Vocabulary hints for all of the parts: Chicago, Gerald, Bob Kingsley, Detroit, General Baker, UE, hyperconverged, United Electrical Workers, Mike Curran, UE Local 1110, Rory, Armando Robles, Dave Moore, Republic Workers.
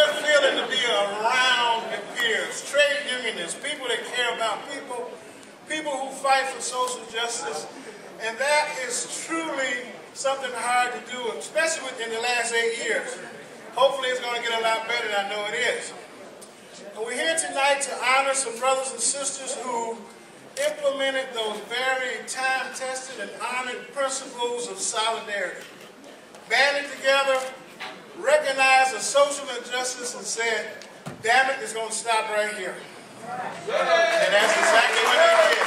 good feeling to be around your peers, trade unionists, people that care about people, people who fight for social justice, and that is truly something hard to do, especially within the last 8 years. Hopefully it's going to get a lot better, and I know it is. And we're here tonight to honor some brothers and sisters who implemented those very time-tested and honored principles of solidarity, banded together, recognized the social injustice, and said, damn it, it's going to stop right here. And that's exactly what they did.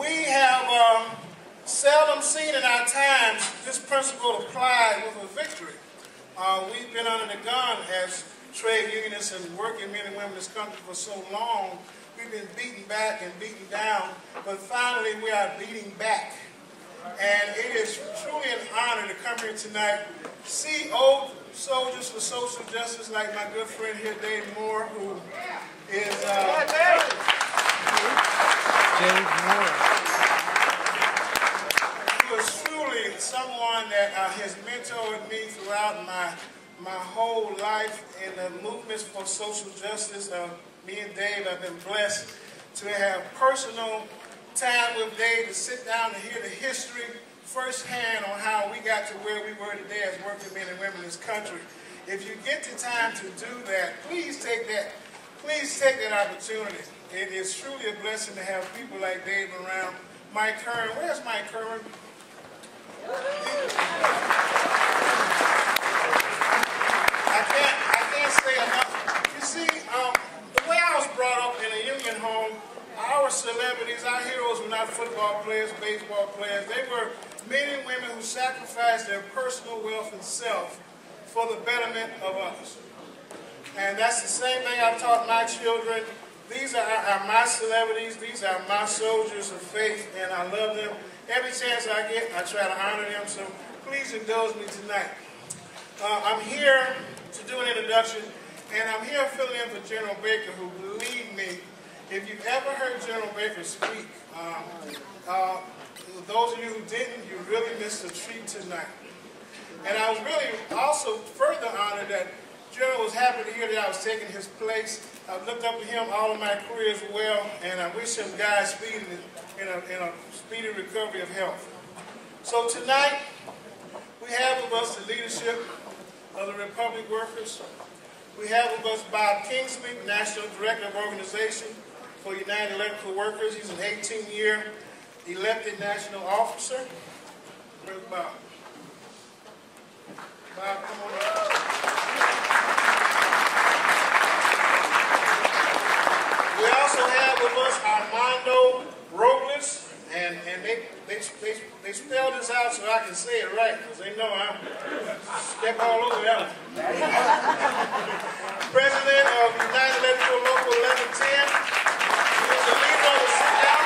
We have seldom seen in our times this principle applied with a victory. We've been under the gun as trade unionists and working men and women in this country for so long. We've been beaten back and beaten down, but finally we are beating back. And it is truly an honor to come here tonight, see old soldiers for social justice like my good friend here, Dave Moore, who is... Dave Moore. Who is truly someone that has mentored me throughout my whole life in the movements for social justice. Me and Dave have been blessed to have personal time with Dave to sit down and hear the history firsthand on how we got to where we were today as working men and women in this country. If you get the time to do that, please take that. Please take that opportunity. It is truly a blessing to have people like Dave around. Mike Curran, where's Mike Curran? I can't say enough. You see, the way I was brought up in a union home, our celebrities, our heroes were not football players, baseball players. They were men and women who sacrificed their personal wealth and self for the betterment of others. And that's the same thing I've taught my children. These are my celebrities. These are my soldiers of faith, and I love them. Every chance I get, I try to honor them, so please indulge me tonight. I'm here to do an introduction, and I'm here filling in for General Baker, who, believe me, if you've ever heard General Baker speak, those of you who didn't, you really missed a treat tonight. And I was really also further honored that Gerald was happy to hear that I was taking his place. I've looked up to him all of my career as well, and I wish him Godspeed in a speedy recovery of health. So tonight, we have with us the leadership of the Republic Workers. We have with us Bob Kingsley, National Director of Organization for United Electrical Workers. He's an 18-year elected national officer. Where's Bob? Bob, come on up. We also have with us Armando Robles, and they spelled this out so I can say it right, because they know I step all over that one. President of United Electrical Local 1110. He's the leader of the sit-down.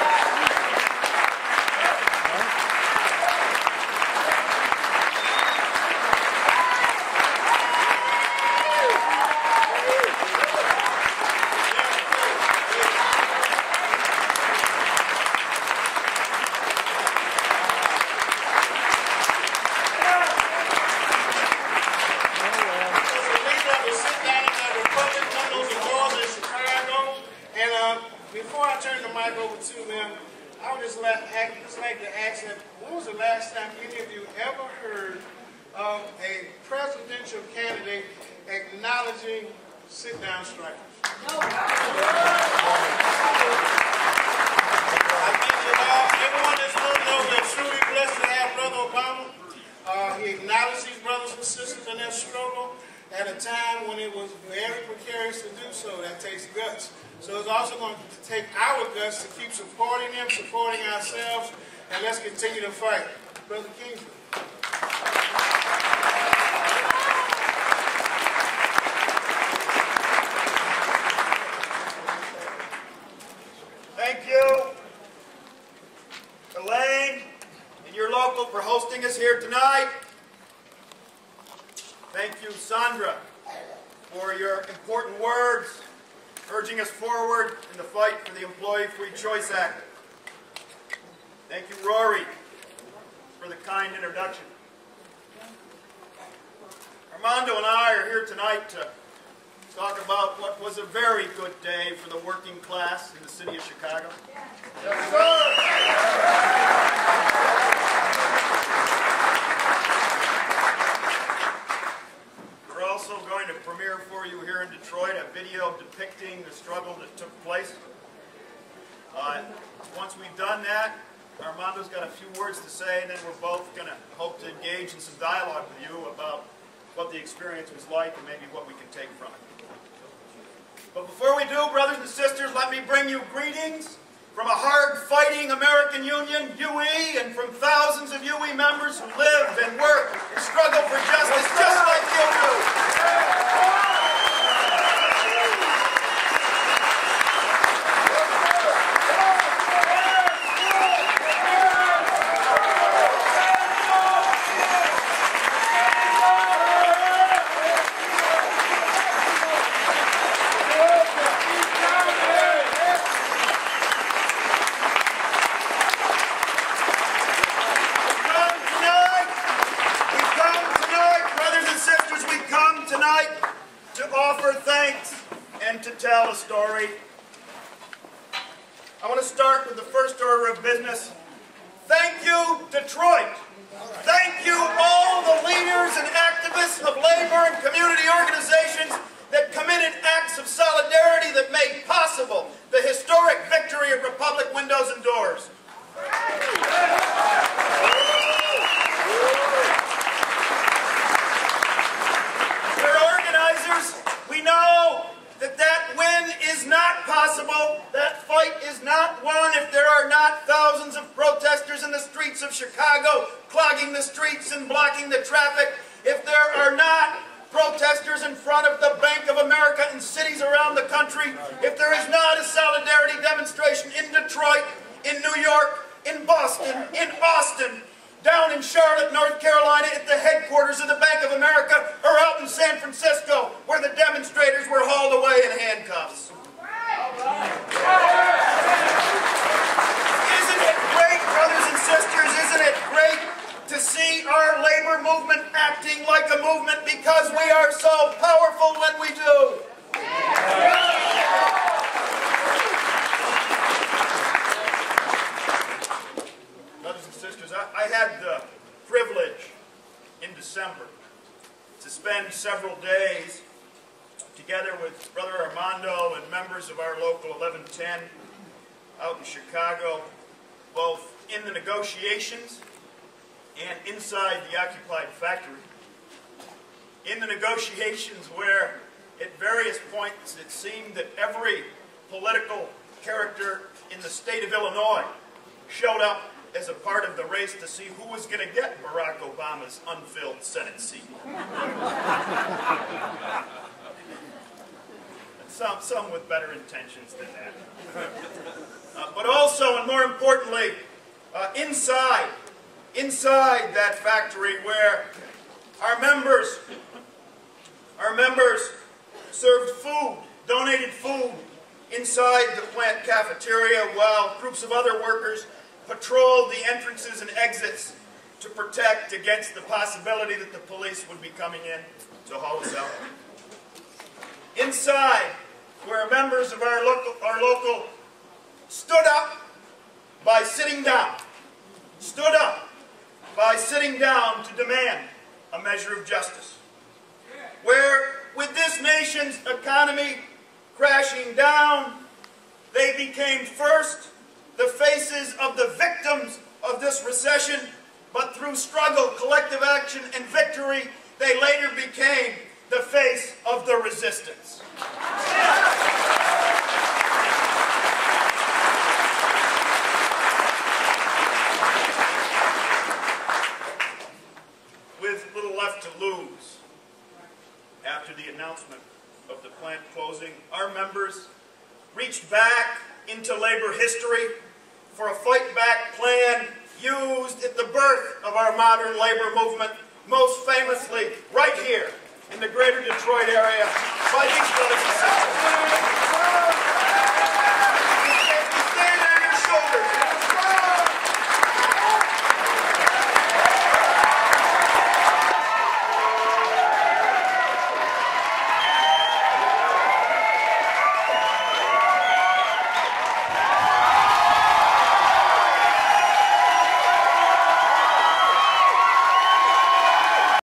Choice Act. Thank you, Rory, for the kind introduction. Armando and I are here tonight to talk about what was a very good day for the working class in the city of Chicago. Yeah. Yes, sir! We're also going to premiere for you here in Detroit a video depicting the struggle that took place. Once we've done that, Armando's got a few words to say, and then we're both going to hope to engage in some dialogue with you about what the experience was like and maybe what we can take from it. But before we do, brothers and sisters, let me bring you greetings from a hard-fighting American Union, UE, and from thousands of UE members who live and work and struggle for justice just like you do. To see who was going to get Barack Obama's unfilled Senate seat. Some with better intentions than that. But also, and more importantly, inside that factory where our members served food, donated food inside the plant cafeteria while groups of other workers patrolled the entrances and exits to protect against the possibility that the police would be coming in to haul us out. Inside, where members of our local stood up by sitting down, to demand a measure of justice. Where, with this nation's economy crashing down, they became first the faces of the victims of this recession, but through struggle, collective action, and victory, they later became the face of the resistance. With little left to lose, after the announcement of the plant closing, our members reached back into labor history for a fight-back plan used at the birth of our modern labor movement, most famously right here in the greater Detroit area by these brothers and sisters.